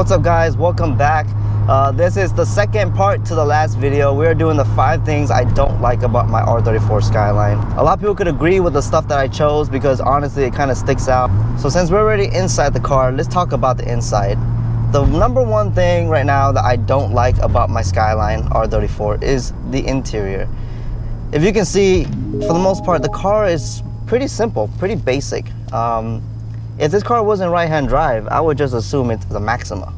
What's up guys, welcome back. This is the second part to the last video. We're doing the 5 things I don't like about my R34 Skyline. A lot of people could agree with the stuff that I chose because honestly it kind of sticks out. So since we're already inside the car, let's talk about the inside. The number one thing right now that I don't like about my Skyline R34 is the interior. If you can see, for the most part the car is pretty simple, pretty basic. If this car wasn't right-hand drive, I would just assume it's the Maxima.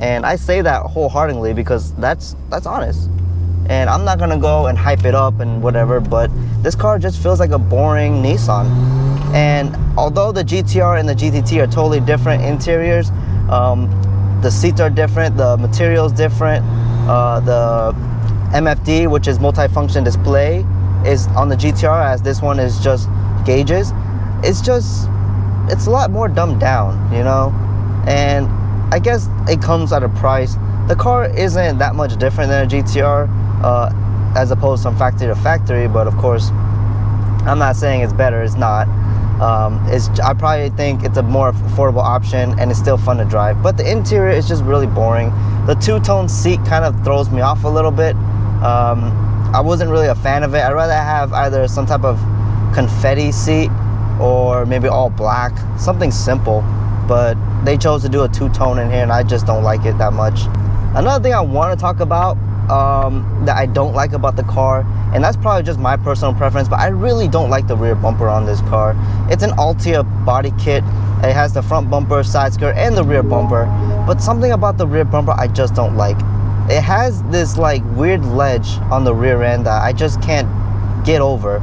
And I say that wholeheartedly because that's honest. And I'm not gonna go and hype it up and whatever, but this car just feels like a boring Nissan. And although the GT-R and the GTT are totally different interiors, the seats are different, the material's different, the MFD, which is multi-function display, is on the GT-R as this one is just gauges. It's a lot more dumbed down, you know, and I guess it comes at a price. The car isn't that much different than a GT-R as opposed from factory to factory, but of course I'm not saying it's better, it's not. I probably think it's a more affordable option and it's still fun to drive, but the interior is just really boring. The two-tone seat kind of throws me off a little bit. I wasn't really a fan of it. I'd rather have either some type of confetti seat or maybe all black, something simple, but they chose to do a two-tone in here and I just don't like it that much. Another thing I want to talk about that I don't like about the car, and that's probably just my personal preference, but I really don't like the rear bumper on this car. It's an Altia body kit. It has the front bumper, side skirt, and the rear bumper, but something about the rear bumper I just don't like. It has this like weird ledge on the rear end that I just can't get over.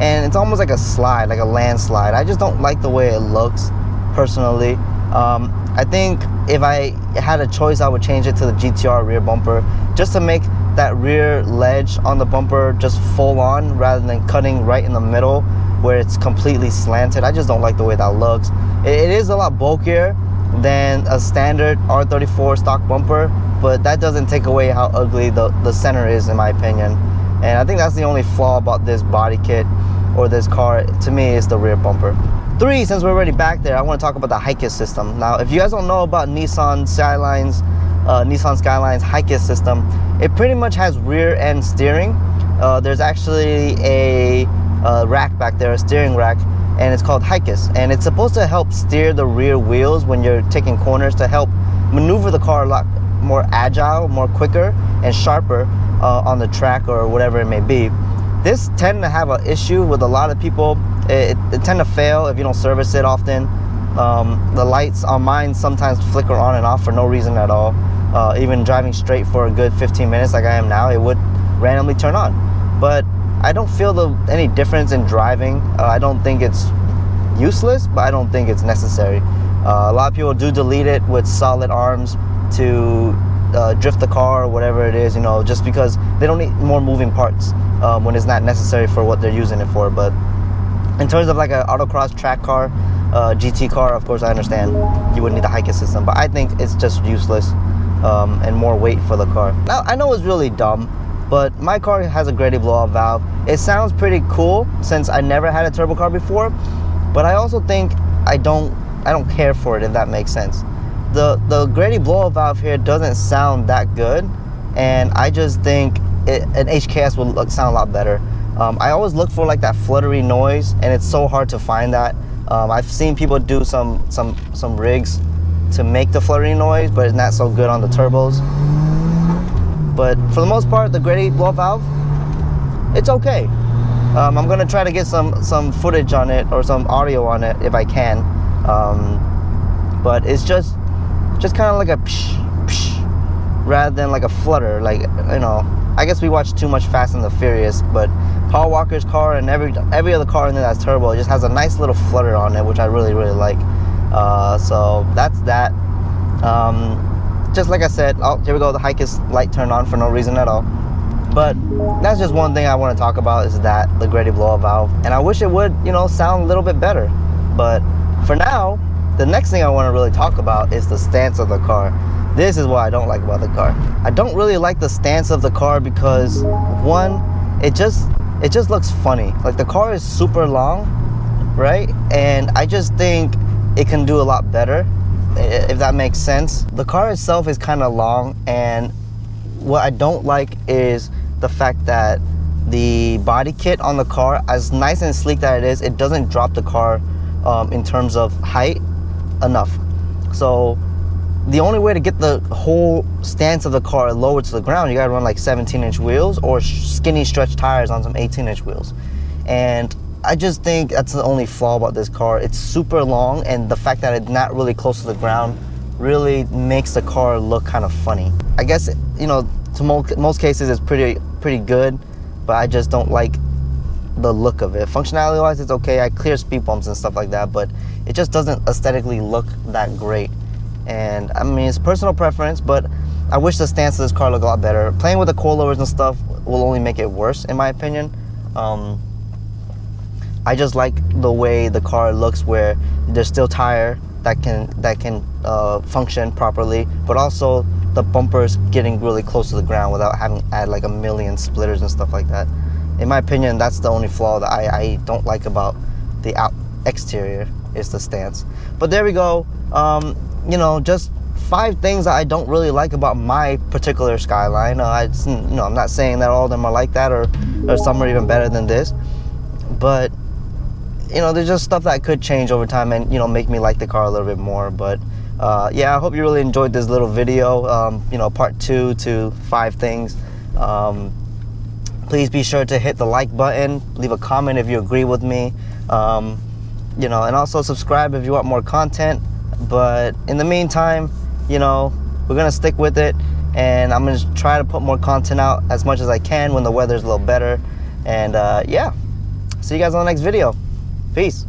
And it's almost like a slide, like a landslide. I just don't like the way it looks, personally. I think if I had a choice, I would change it to the GT-R rear bumper, just to make that rear ledge on the bumper just full on, rather than cutting right in the middle, where it's completely slanted. I just don't like the way that looks. It is a lot bulkier than a standard R34 stock bumper, but that doesn't take away how ugly the center is, in my opinion. And I think that's the only flaw about this body kit or this car, to me, is the rear bumper. 3, since we're already back there, I want to talk about the HICAS system. Now, if you guys don't know about Nissan Skyline's HICAS system, it pretty much has rear end steering. There's actually a rack back there, a steering rack, and it's called HICAS. And it's supposed to help steer the rear wheels when you're taking corners, to help maneuver the car a lot more agile, more quicker, and sharper on the track or whatever it may be. This tend to have an issue with a lot of people. It tend to fail if you don't service it often. The lights on mine sometimes flicker on and off for no reason at all. Even driving straight for a good 15 minutes like I am now, it would randomly turn on. But I don't feel any difference in driving. I don't think it's useless, but I don't think it's necessary. A lot of people do delete it with solid arms to drift the car or whatever it is, you know, just because they don't need more moving parts when it's not necessary for what they're using it for. But in terms of like an autocross track car, GT car, of course I understand you would need the HICAS system, but I think it's just useless and more weight for the car. Now, I know it's really dumb, but my car has a GReddy blow-off valve. It sounds pretty cool since I never had a turbo car before, but I also think I don't care for it, if that makes sense. The GReddy blow-off valve here doesn't sound that good, and I just think an HKS would sound a lot better. I always look for like that fluttery noise, and it's so hard to find that. I've seen people do some rigs to make the fluttery noise, but it's not so good on the turbos. But for the most part, the GReddy blow-off valve, it's okay. I'm gonna try to get some footage on it or some audio on it if I can, but it's just kind of like a psh, psh, rather than like a flutter. Like, you know, I guess we watch too much Fast and the Furious, but Paul Walker's car and every other car in there that's turbo, it just has a nice little flutter on it, which I really, really like. So that's that. Just like I said, oh, here we go, the HICAS light turned on for no reason at all. But that's just one thing I want to talk about, is that the GReddy blow-off valve. And I wish it would, you know, sound a little bit better. But for now, the next thing I want to really talk about is the stance of the car. This is what I don't like about the car. I don't really like the stance of the car because, one, it just looks funny. Like, the car is super long, right? And I just think it can do a lot better. if that makes sense. The car itself is kind of long, and what I don't like is the fact that the body kit on the car, as nice and sleek that it is, it doesn't drop the car in terms of height enough. So the only way to get the whole stance of the car lower to the ground, you gotta run like 17-inch wheels or skinny stretch tires on some 18-inch wheels. And I just think that's the only flaw about this car. It's super long, and the fact that it's not really close to the ground really makes the car look kind of funny. I guess, you know, to most cases it's pretty good, but I just don't like the look of it. Functionality wise, it's okay. I clear speed bumps and stuff like that, but it just doesn't aesthetically look that great. And I mean, it's personal preference, but I wish the stance of this car looked a lot better. Playing with the coilovers and stuff will only make it worse, in my opinion. I just like the way the car looks, where there's still tire that can function properly, but also the bumper's getting really close to the ground without having to add like a million splitters and stuff like that. In my opinion, that's the only flaw that I don't like about the exterior, is the stance. But there we go. You know, just 5 things that I don't really like about my particular Skyline. I'm not saying that all of them are like that, or some are even better than this, but you know, there's just stuff that could change over time and, you know, make me like the car a little bit more. But yeah, I hope you really enjoyed this little video, you know, part 2 to 5 things. Please be sure to hit the like button, leave a comment if you agree with me, you know, and also subscribe if you want more content. But in the meantime, you know, we're gonna stick with it, and I'm gonna try to put more content out as much as I can when the weather's a little better. And yeah, see you guys on the next video. Peace.